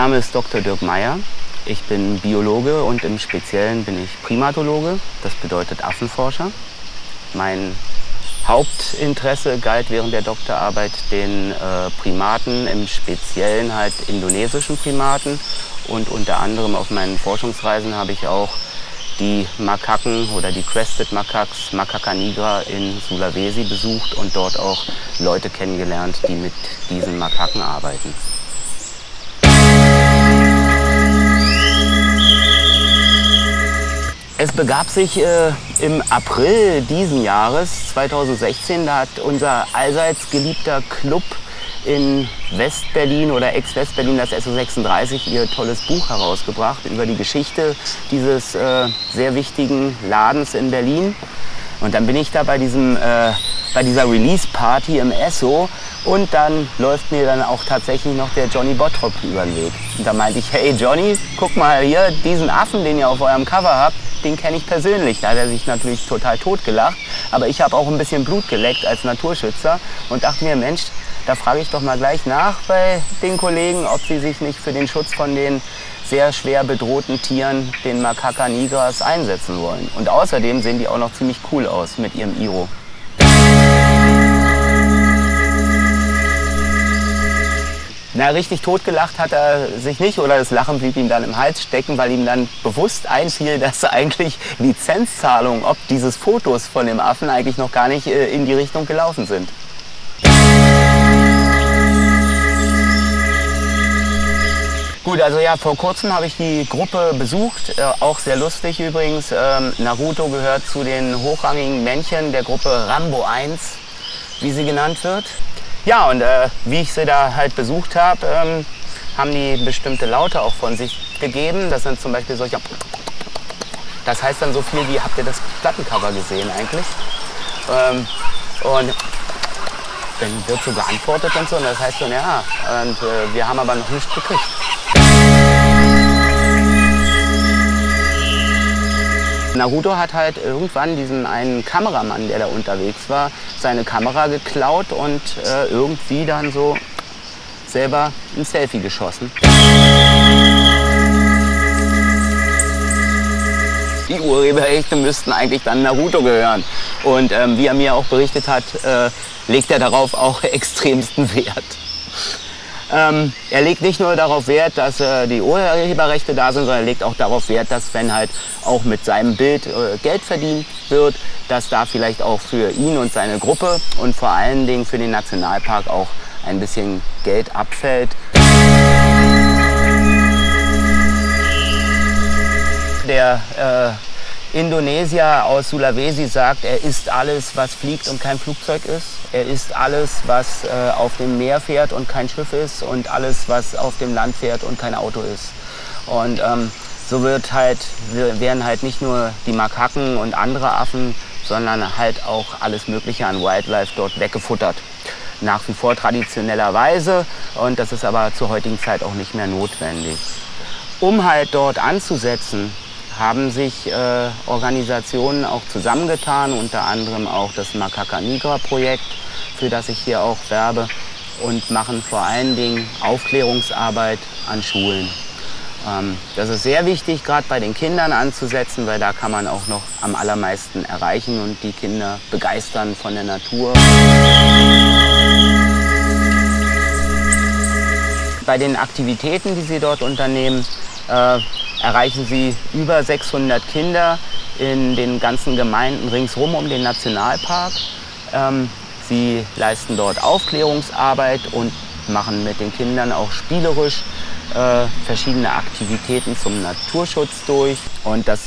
Name ist Dr. Dirk Meyer. Ich bin Biologe und im Speziellen bin ich Primatologe, das bedeutet Affenforscher. Mein Hauptinteresse galt während der Doktorarbeit den Primaten, im Speziellen halt indonesischen Primaten. Und unter anderem auf meinen Forschungsreisen habe ich auch die Makaken oder die Crested Macaques, Macaca nigra in Sulawesi besucht und dort auch Leute kennengelernt, die mit diesen Makaken arbeiten. Es begab sich im April diesen Jahres, 2016, da hat unser allseits geliebter Club in West-Berlin oder Ex-West-Berlin, das SO36, ihr tolles Buch herausgebracht über die Geschichte dieses sehr wichtigen Ladens in Berlin. Und dann bin ich da bei dieser Release-Party im SO und dann läuft mir dann auch tatsächlich noch der Johnny Bottrop über den Weg. Und da meinte ich, hey Johnny, guck mal hier, diesen Affen, den ihr auf eurem Cover habt, den kenne ich persönlich. Da hat er sich natürlich total totgelacht, aber ich habe auch ein bisschen Blut geleckt als Naturschützer und dachte mir, Mensch, da frage ich doch mal gleich nach bei den Kollegen, ob sie sich nicht für den Schutz von den sehr schwer bedrohten Tieren, den Macaca nigras, einsetzen wollen. Und außerdem sehen die auch noch ziemlich cool aus mit ihrem Iro. Na, richtig totgelacht hat er sich nicht oder das Lachen blieb ihm dann im Hals stecken, weil ihm dann bewusst einfiel, dass eigentlich Lizenzzahlungen ob dieses Fotos von dem Affen eigentlich noch gar nicht in die Richtung gelaufen sind. Gut, also ja, vor kurzem habe ich die Gruppe besucht, auch sehr lustig übrigens. Naruto gehört zu den hochrangigen Männchen der Gruppe Rambo 1, wie sie genannt wird. Ja, und wie ich sie da halt besucht habe, haben die bestimmte Laute auch von sich gegeben. Das sind zum Beispiel solche... Das heißt dann so viel wie, habt ihr das Plattencover gesehen eigentlich? Und dann wird so geantwortet und so. Und das heißt so, ja, und wir haben aber noch nichts gekriegt. Naruto hat halt irgendwann diesem einen Kameramann, der da unterwegs war, seine Kamera geklaut und irgendwie dann so selber ein Selfie geschossen. Die Urheberrechte müssten eigentlich dann Naruto gehören. Und wie er mir auch berichtet hat, legt er darauf auch extremsten Wert. Er legt nicht nur darauf Wert, dass die Urheberrechte da sind, sondern er legt auch darauf Wert, dass wenn halt auch mit seinem Bild Geld verdient wird, dass da vielleicht auch für ihn und seine Gruppe und vor allen Dingen für den Nationalpark auch ein bisschen Geld abfällt. Der Indonesier aus Sulawesi sagt, er isst alles, was fliegt und kein Flugzeug ist. Er isst alles, was auf dem Meer fährt und kein Schiff ist. Und alles, was auf dem Land fährt und kein Auto ist. Und so werden halt nicht nur die Makaken und andere Affen, sondern halt auch alles Mögliche an Wildlife dort weggefuttert. Nach wie vor traditionellerweise. Und das ist aber zur heutigen Zeit auch nicht mehr notwendig. Um halt dort anzusetzen, haben sich Organisationen auch zusammengetan, unter anderem auch das Macaca Nigra Projekt, für das ich hier auch werbe, und machen vor allen Dingen Aufklärungsarbeit an Schulen. Das ist sehr wichtig, gerade bei den Kindern anzusetzen, weil da kann man auch noch am allermeisten erreichen und die Kinder begeistern von der Natur. Bei den Aktivitäten, die sie dort unternehmen, erreichen sie über 600 Kinder in den ganzen Gemeinden ringsherum um den Nationalpark. Sie leisten dort Aufklärungsarbeit und machen mit den Kindern auch spielerisch verschiedene Aktivitäten zum Naturschutz durch. Und das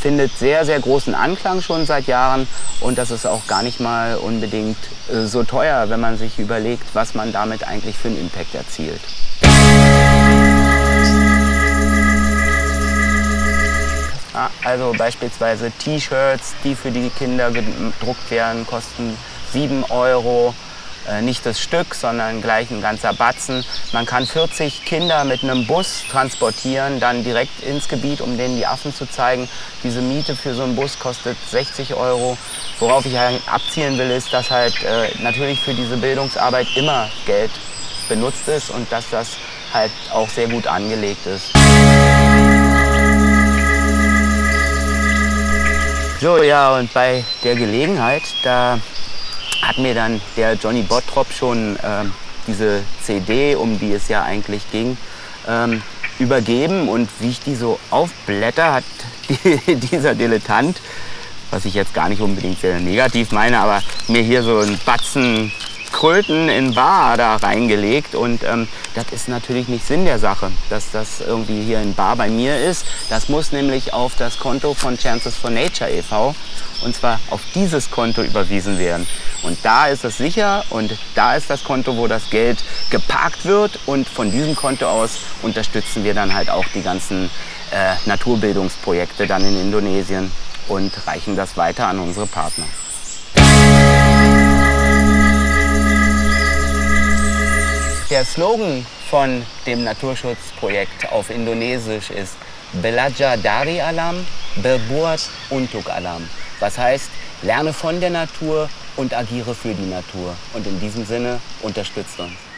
findet sehr, sehr großen Anklang schon seit Jahren. Und das ist auch gar nicht mal unbedingt so teuer, wenn man sich überlegt, was man damit eigentlich für einen Impact erzielt. Also beispielsweise T-Shirts, die für die Kinder gedruckt werden, kosten 7 €. Nicht das Stück, sondern gleich ein ganzer Batzen. Man kann 40 Kinder mit einem Bus transportieren, dann direkt ins Gebiet, um denen die Affen zu zeigen. Diese Miete für so einen Bus kostet 60 €. Worauf ich abzielen will, ist, dass halt natürlich für diese Bildungsarbeit immer Geld benutzt ist und dass das halt auch sehr gut angelegt ist. So, ja, und bei der Gelegenheit, da hat mir dann der Johnny Bottrop schon diese CD, um die es ja eigentlich ging, übergeben. Und wie ich die so aufblätter, hat dieser Dilettant, was ich jetzt gar nicht unbedingt sehr negativ meine, aber mir hier so einen Batzen Kröten in Bar da reingelegt. Und das ist natürlich nicht Sinn der Sache, dass das irgendwie hier in Bar bei mir ist. Das muss nämlich auf das Konto von Chances for Nature e.V. und zwar auf dieses Konto überwiesen werden. Und da ist es sicher und da ist das Konto, wo das Geld geparkt wird, und von diesem Konto aus unterstützen wir dann halt auch die ganzen Naturbildungsprojekte dann in Indonesien und reichen das weiter an unsere Partner. Der Slogan von dem Naturschutzprojekt auf Indonesisch ist Belajar dari alam, berbuat untuk alam. Was heißt, lerne von der Natur und agiere für die Natur. Und in diesem Sinne, unterstützt uns.